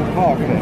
little park there.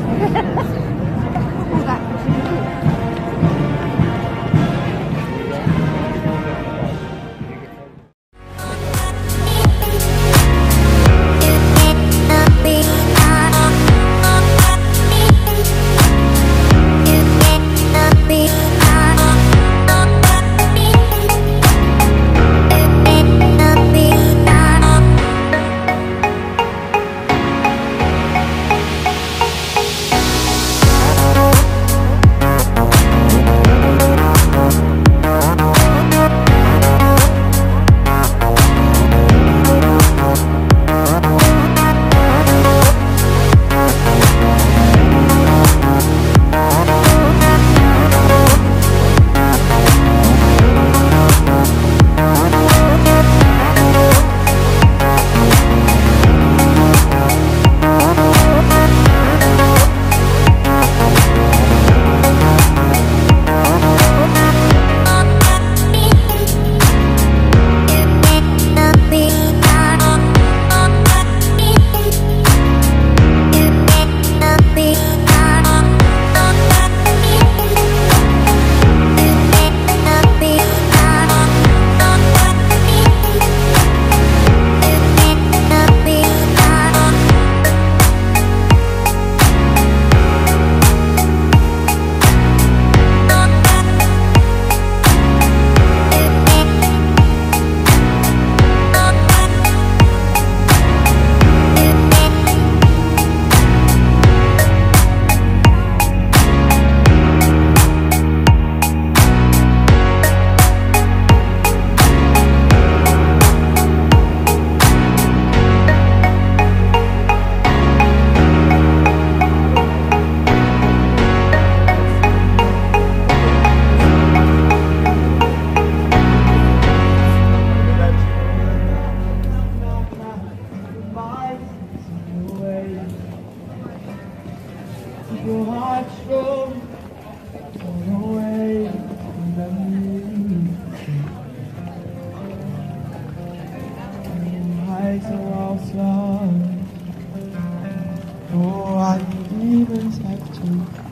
Oh, I demons have to.